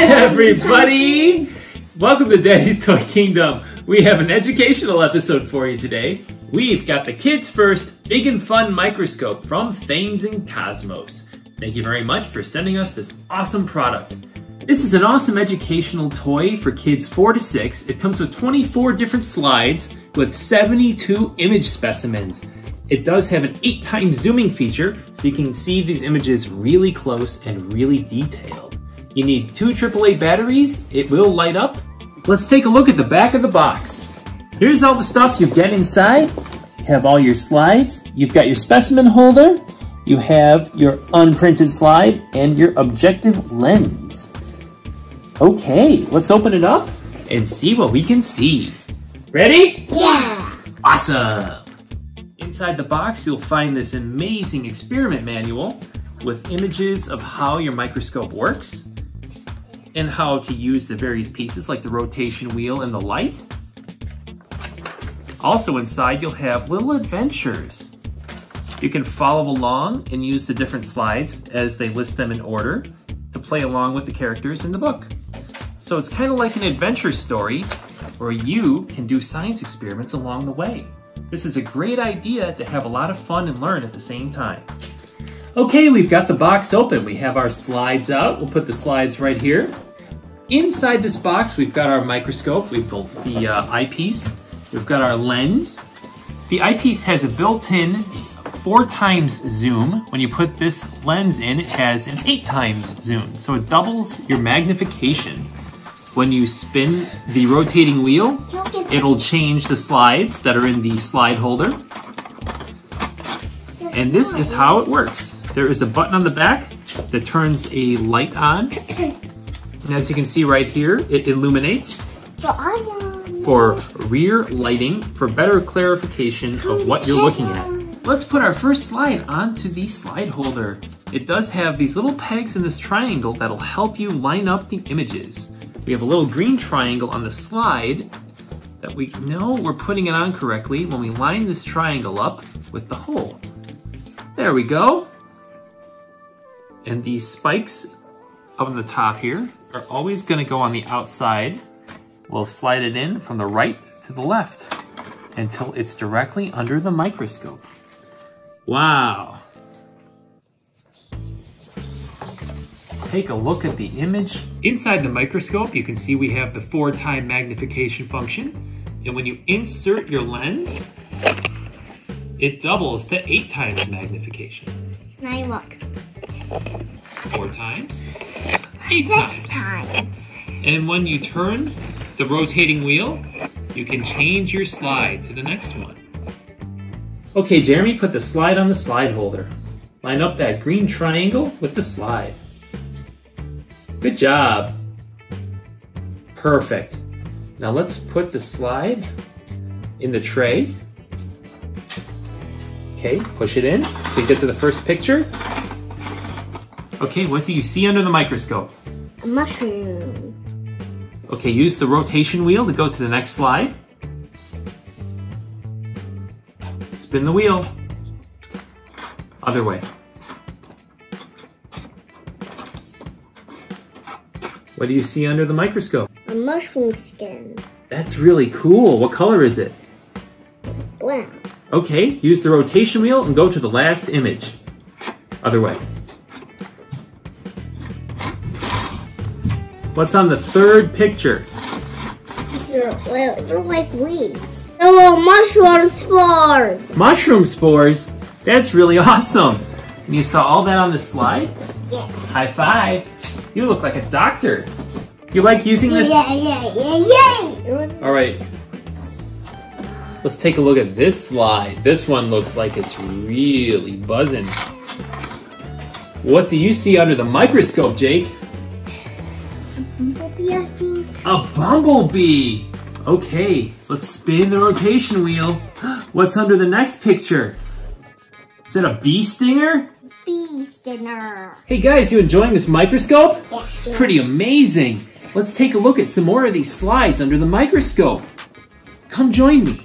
Hi everybody! Welcome to Daddy's Toy Kingdom. We have an educational episode for you today. We've got the Kids First Big and Fun Microscope from Thames and Cosmos. Thank you very much for sending us this awesome product. This is an awesome educational toy for kids 4 to 6. It comes with 24 different slides with 72 image specimens. It does have an 8x zooming feature, so you can see these images really close and really detailed. You need 2 AAA batteries. It will light up. Let's take a look at the back of the box. Here's all the stuff you get inside. You have all your slides. You've got your specimen holder. You have your unprinted slide and your objective lens. Okay, let's open it up and see what we can see. Ready? Yeah! Awesome! Inside the box, you'll find this amazing experiment manual with images of how your microscope works and how to use the various pieces like the rotation wheel and the light. Also inside, you'll have little adventures. You can follow along and use the different slides as they list them in order to play along with the characters in the book. So it's kind of like an adventure story where you can do science experiments along the way. This is a great idea to have a lot of fun and learn at the same time. Okay, we've got the box open. We have our slides out. We'll put the slides right here. Inside this box, we've got our microscope. We've got the eyepiece. We've got our lens. The eyepiece has a built-in 4x zoom. When you put this lens in, it has an 8x zoom. So it doubles your magnification. When you spin the rotating wheel, it'll change the slides that are in the slide holder. And this is how it works. There is a button on the back that turns a light on. And as you can see right here, it illuminates for rear lighting for better clarification of what you're looking at. Let's put our first slide onto the slide holder. It does have these little pegs in this triangle that'll help you line up the images. We have a little green triangle on the slide that we know we're putting it on correctly when we line this triangle up with the hole. There we go. And these spikes up on the top here are always going to go on the outside. We'll slide it in from the right to the left until it's directly under the microscope. Wow. Take a look at the image. Inside the microscope, you can see we have the 4x magnification function. And when you insert your lens, it doubles to 8x magnification. Now you look. 4x. 8 times. 6 times. And when you turn the rotating wheel, you can change your slide to the next one. Okay, Jeremy, put the slide on the slide holder. Line up that green triangle with the slide. Good job. Perfect. Now let's put the slide in the tray. Okay, push it in so you get to the first picture. Okay, what do you see under the microscope? A mushroom. Okay, use the rotation wheel to go to the next slide. Spin the wheel. Other way. What do you see under the microscope? A mushroom skin. That's really cool. What color is it? Brown. Okay, use the rotation wheel and go to the last image. Other way. What's on the third picture? They're like weeds. They're little mushroom spores. Mushroom spores? That's really awesome. And you saw all that on the slide? Yeah. High five. You look like a doctor. You like using this? Yeah. All right. Let's take a look at this slide. This one looks like it's really buzzing. What do you see under the microscope, Jake? A bumblebee, I think. A bumblebee! Okay, let's spin the rotation wheel. What's under the next picture? Is it a bee stinger? Bee stinger. Hey guys, you enjoying this microscope? Yeah. It's pretty amazing. Let's take a look at some more of these slides under the microscope. Come join me.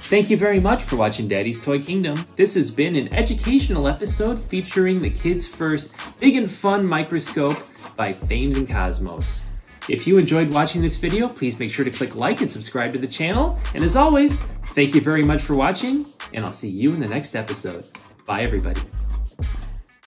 Thank you very much for watching Daddy's Toy Kingdom. This has been an educational episode featuring the Kids First Big and Fun Microscope by Thames and Cosmos. If you enjoyed watching this video, please make sure to click like and subscribe to the channel. And as always, thank you very much for watching, and I'll see you in the next episode. Bye, everybody.